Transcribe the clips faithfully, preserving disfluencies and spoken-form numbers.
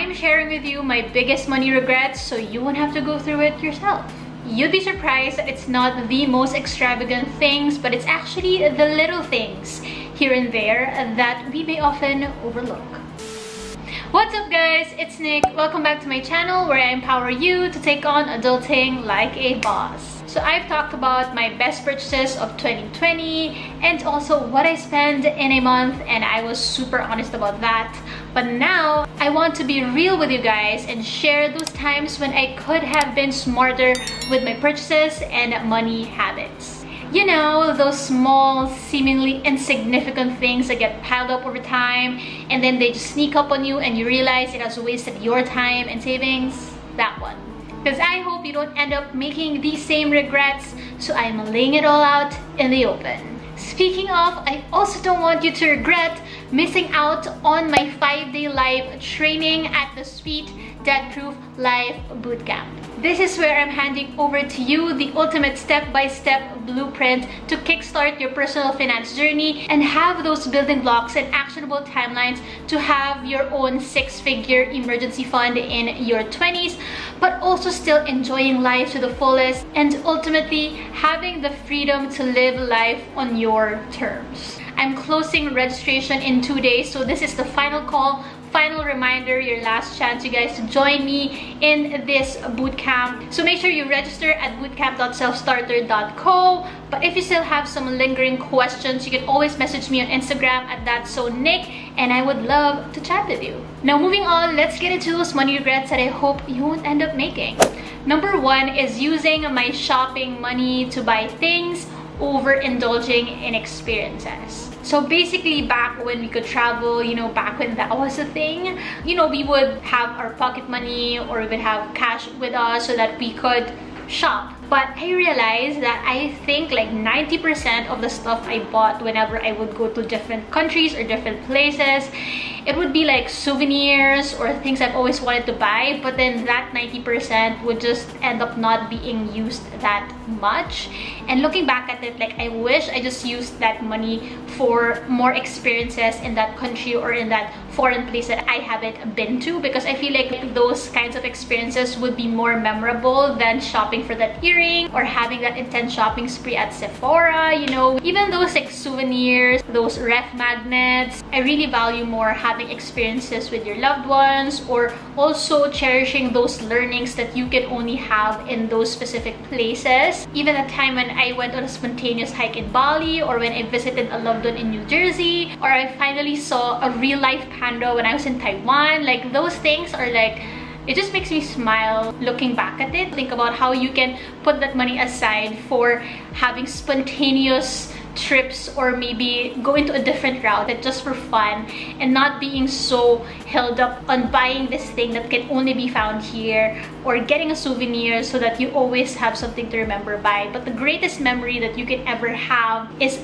I'm sharing with you my biggest money regrets so you won't have to go through it yourself. You'd be surprised that it's not the most extravagant things, but it's actually the little things here and there that we may often overlook. What's up guys, it's Nick. Welcome back to my channel where I empower you to take on adulting like a boss. So I've talked about my best purchases of twenty twenty and also what I spend in a month, and I was super honest about that. But now I want to be real with you guys and share those times when I could have been smarter with my purchases and money habits. You know, those small, seemingly insignificant things that get piled up over time and then they just sneak up on you and you realize it has wasted your time and savings. That one. Because I hope you don't end up making these same regrets, so I'm laying it all out in the open. Speaking of, I also don't want you to regret missing out on my five-day live training at the Sweet Debt Proof Life Bootcamp. This is where I'm handing over to you the ultimate step-by-step blueprint to kickstart your personal finance journey and have those building blocks and actionable timelines to have your own six-figure emergency fund in your twenties, but also still enjoying life to the fullest and ultimately having the freedom to live life on your terms. I'm closing registration in two days, so this is the final call. Final reminder, your last chance, you guys, to join me in this bootcamp. So make sure you register at bootcamp dot selfstarter dot co. But if you still have some lingering questions, you can always message me on Instagram at that's so nick, and I would love to chat with you. Now moving on, let's get into those money regrets that I hope you won't end up making. Number one is using my shopping money to buy things over indulging in experiences. So basically, back when we could travel, you know, back when that was a thing, you know, we would have our pocket money or we would have cash with us so that we could shop. But I realized that I think like ninety percent of the stuff I bought whenever I would go to different countries or different places, it would be like souvenirs or things I've always wanted to buy, but then that ninety percent would just end up not being used that much. And looking back at it, like I wish I just used that money for more experiences in that country or in that foreign place that I haven't been to, because I feel like those kinds of experiences would be more memorable than shopping for that earring or having that intense shopping spree at Sephora, you know. Even those like souvenirs, those ref magnets, I really value more having having experiences with your loved ones, or also cherishing those learnings that you can only have in those specific places. Even a time when I went on a spontaneous hike in Bali, or when I visited a loved one in New Jersey, or I finally saw a real-life panda when I was in Taiwan. Like those things are like, it just makes me smile looking back at it. Think about how you can put that money aside for having spontaneous trips, or maybe go into a different route that just for fun, and not being so held up on buying this thing that can only be found here, or getting a souvenir so that you always have something to remember by. But the greatest memory that you can ever have is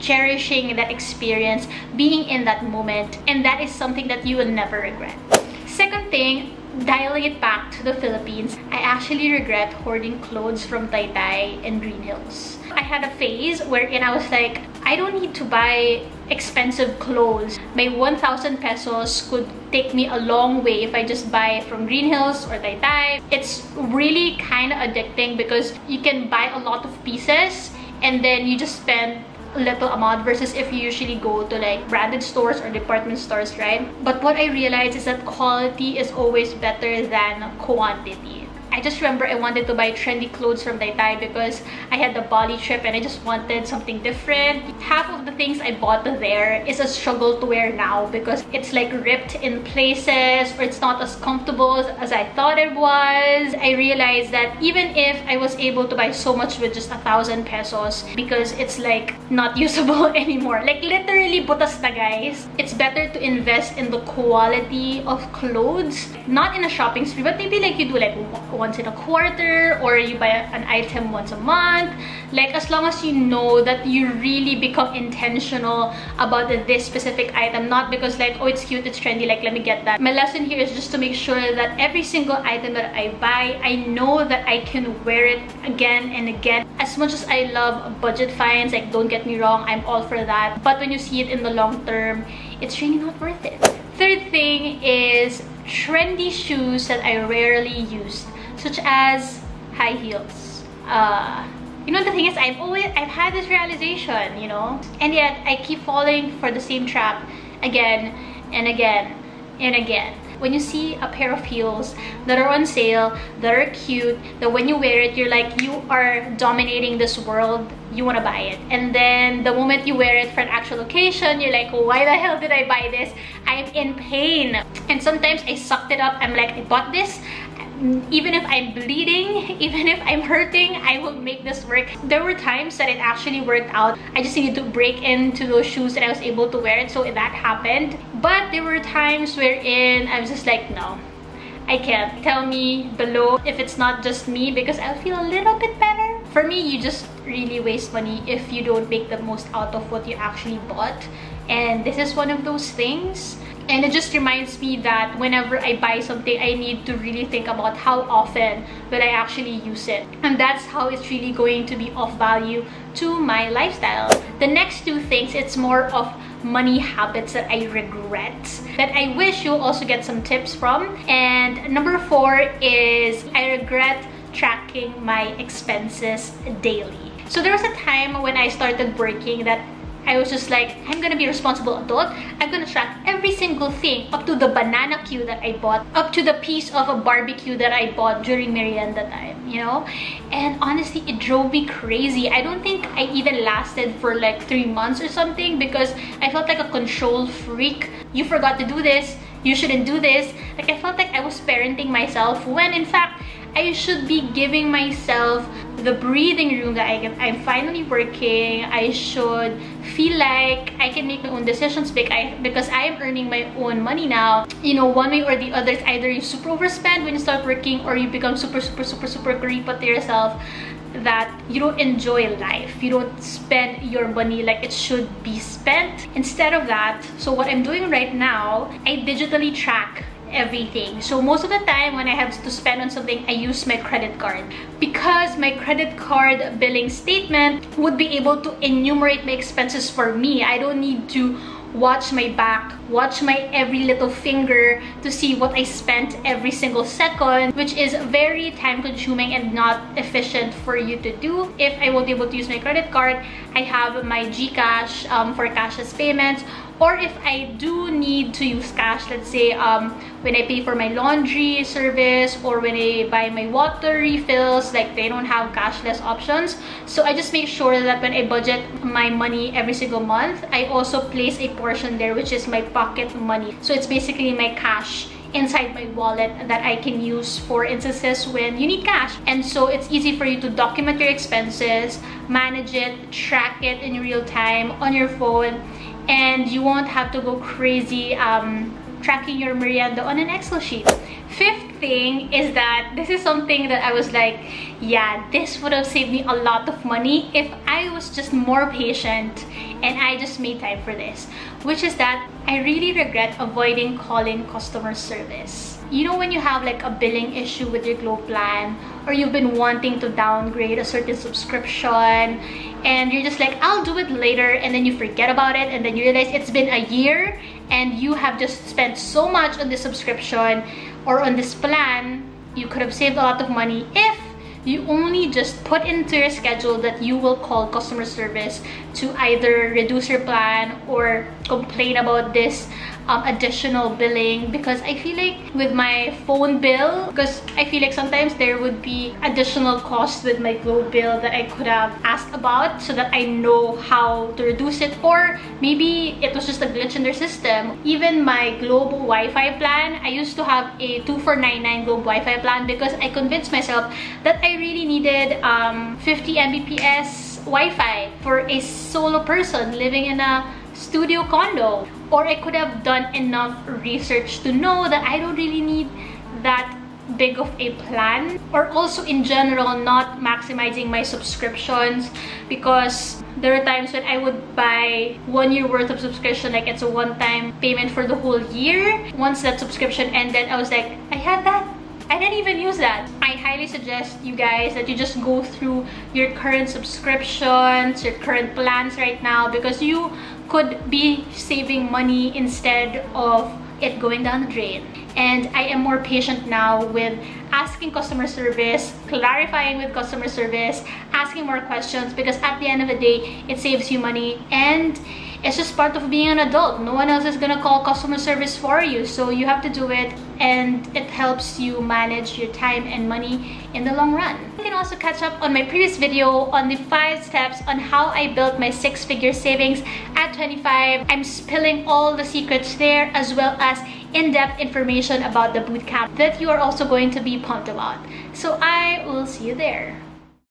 cherishing that experience, being in that moment, and that is something that you will never regret. Second thing, dialing it back to the Philippines, I actually regret hoarding clothes from Tai Tai and Green Hills. I had a phase wherein I was like, I don't need to buy expensive clothes. My one thousand pesos could take me a long way if I just buy from Green Hills or Tai Tai. It's really kind of addicting because you can buy a lot of pieces and then you just spend little amount versus if you usually go to like branded stores or department stores, right? But what I realized is that quality is always better than quantity. I just remember I wanted to buy trendy clothes from Tai Tai because I had the Bali trip and I just wanted something different. Half of the things I bought there is a struggle to wear now because it's like ripped in places, or it's not as comfortable as I thought it was. I realized that even if I was able to buy so much with just a thousand pesos because it's like not usable anymore. Like literally butas na guys. It's better to invest in the quality of clothes. Not in a shopping spree, but maybe like you do like once in a quarter, or you buy an item once a month. Like as long as you know that you really become intentional about this specific item, not because like, oh, it's cute, it's trendy, like let me get that. My lesson here is just to make sure that every single item that I buy, I know that I can wear it again and again. As much as I love budget finds, like don't get me wrong, I'm all for that, but when you see it in the long term, it's really not worth it. Third thing is trendy shoes that I rarely used, such as high heels. Uh, you know, the thing is, I've always, I've had this realization, you know, and yet I keep falling for the same trap again and again and again. When you see a pair of heels that are on sale, that are cute, that when you wear it, you're like, you are dominating this world, you want to buy it. And then the moment you wear it for an actual occasion, you're like, why the hell did I buy this? I'm in pain. And sometimes I sucked it up. I'm like, I bought this. Even if I'm bleeding, even if I'm hurting, I will make this work. There were times that it actually worked out. I just needed to break into those shoes and I was able to wear it, so that happened. But there were times wherein I was just like, no, I can't. Tell me below if it's not just me, because I'll feel a little bit better. For me, you just really waste money if you don't make the most out of what you actually bought. And this is one of those things. And it just reminds me that whenever I buy something, I need to really think about how often will I actually use it. And that's how it's really going to be of value to my lifestyle. The next two things, it's more of money habits that I regret, that I wish you'll also get some tips from. And number four is I regret tracking my expenses daily. So there was a time when I started working that I was just like, I'm gonna be a responsible adult. I'm gonna track every single thing, up to the banana queue that I bought, up to the piece of a barbecue that I bought during merienda time, you know? And honestly, it drove me crazy. I don't think I even lasted for like three months or something because I felt like a control freak. You forgot to do this, you shouldn't do this. Like, I felt like I was parenting myself when in fact, I should be giving myself the breathing room that I can. I'm finally working. I should feel like I can make my own decisions because I am earning my own money now. You know, one way or the other, it's either you super overspend when you start working or you become super, super, super, super creepy to yourself that you don't enjoy life. You don't spend your money like it should be spent. Instead of that, so what I'm doing right now, I digitally track everything. So most of the time when I have to spend on something, I use my credit card because my credit card billing statement would be able to enumerate my expenses for me. I don't need to watch my back, watch my every little finger to see what I spent every single second, which is very time consuming and not efficient for you to do. If I won't be able to use my credit card, I have my GCash um, for cashless payments. Or if I do need to use cash, let's say um, when I pay for my laundry service or when I buy my water refills, like they don't have cashless options. So I just make sure that when I budget my money every single month, I also place a portion there, which is my pocket money. So it's basically my cash inside my wallet that I can use for instances when you need cash. And so it's easy for you to document your expenses, manage it, track it in real time on your phone, and you won't have to go crazy um, tracking your merienda on an Excel sheet. Fifth thing is that this is something that I was like, yeah, this would have saved me a lot of money if I was just more patient and I just made time for this, which is that I really regret avoiding calling customer service. You know, when you have like a billing issue with your Globe plan or you've been wanting to downgrade a certain subscription and you're just like, I'll do it later, and then you forget about it and then you realize it's been a year and you have just spent so much on this subscription or on this plan. You could have saved a lot of money if you only just put into your schedule that you will call customer service to either reduce your plan or complain about this um, additional billing. Because I feel like with my phone bill, because I feel like sometimes there would be additional costs with my Globe bill that I could have asked about so that I know how to reduce it, or maybe it was just a glitch in their system. Even my Globe Wi-Fi plan, I used to have a two four nine nine Globe Wi-Fi plan because I convinced myself that I really needed um, fifty megabits per second Wi-Fi for a solo person living in a studio condo. Or I could have done enough research to know that I don't really need that big of a plan. Or also in general, not maximizing my subscriptions, because there are times when I would buy one year worth of subscription, like it's a one-time payment for the whole year. Once that subscription ended, I was like, I had that, I didn't even use that. I highly suggest you guys that you just go through your current subscriptions, your current plans right now, because you could be saving money instead of it going down the drain. And I am more patient now with asking customer service, clarifying with customer service, asking more questions, because at the end of the day, it saves you money. And it's just part of being an adult. No one else is gonna call customer service for you, so you have to do it, and it helps you manage your time and money in the long run. You can also catch up on my previous video on the five steps on how I built my six-figure savings at twenty-five. I'm spilling all the secrets there, as well as in-depth information about the bootcamp that you are also going to be pumped about. So I will see you there.